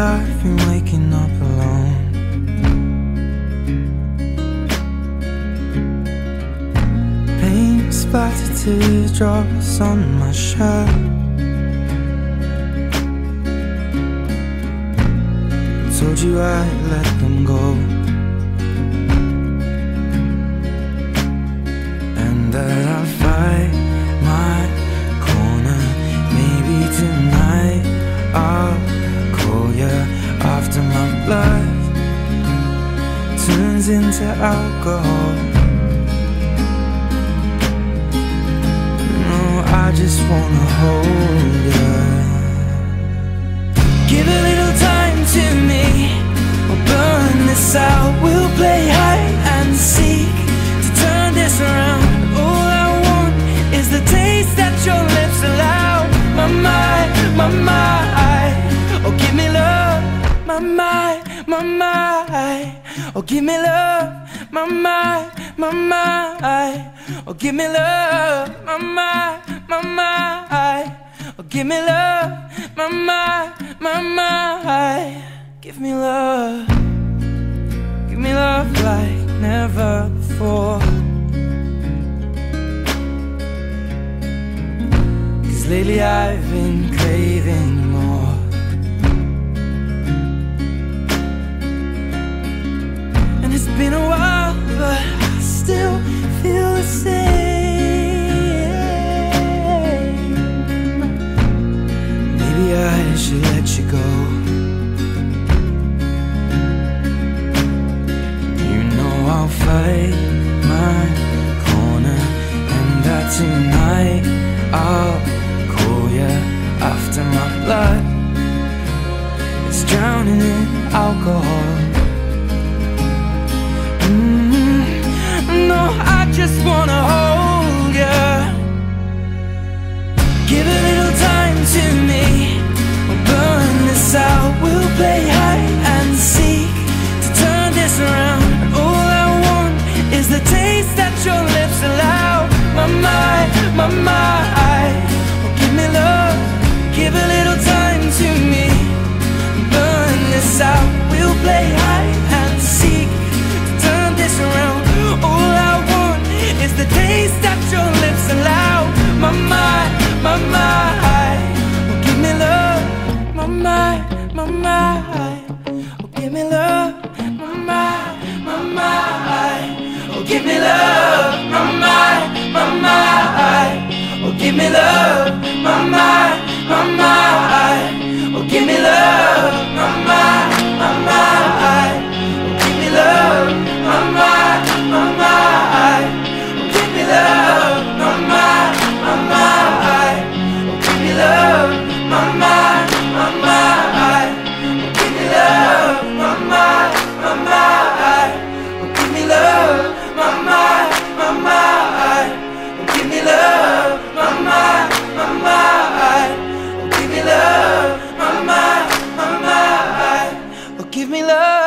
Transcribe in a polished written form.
I've been waking up alone. Paint splattered teardrops on my shirt. I told you I'd let them go, and that I'll fight my corner. Maybe tonight I'll after my blood turns into alcohol. No, I just wanna hold you. Give a little time to me, we'll burn this out. We'll play hide and seek to turn this around. All I want is the taste that your lips allow. My mind, oh give me love. My mind, oh give me love. My mind, oh give me love. My mind, oh give me love. My mind, give me love. Give me love like never before. 'Cause lately I've been craving more. Been a while, but I still feel the same. Maybe I should let you go. You know I'll fight my corner, and that tonight I'll call you after my blood. It's drowning in alcohol. No, I just wanna hold ya. Give a little time to me, we'll burn this out. We'll play hide and seek to turn this around. And all I want is the taste that your lips allow. My mind, oh give me love. Give a little time to me, we'll burn this out. We'll play hide and seek to turn this around. All I want is the taste that your lips allow. My mind, oh give me love. My mind, oh give me love. My mind, oh give me love. My mind, oh give me love. My mind, oh give me love. My mind, oh give me love. My mind, oh give me love. My mind, oh give me love. My mind, oh give me love. My mind, oh give me love. My mind, oh give me love. My mind, oh give me love. My mind, oh give me love.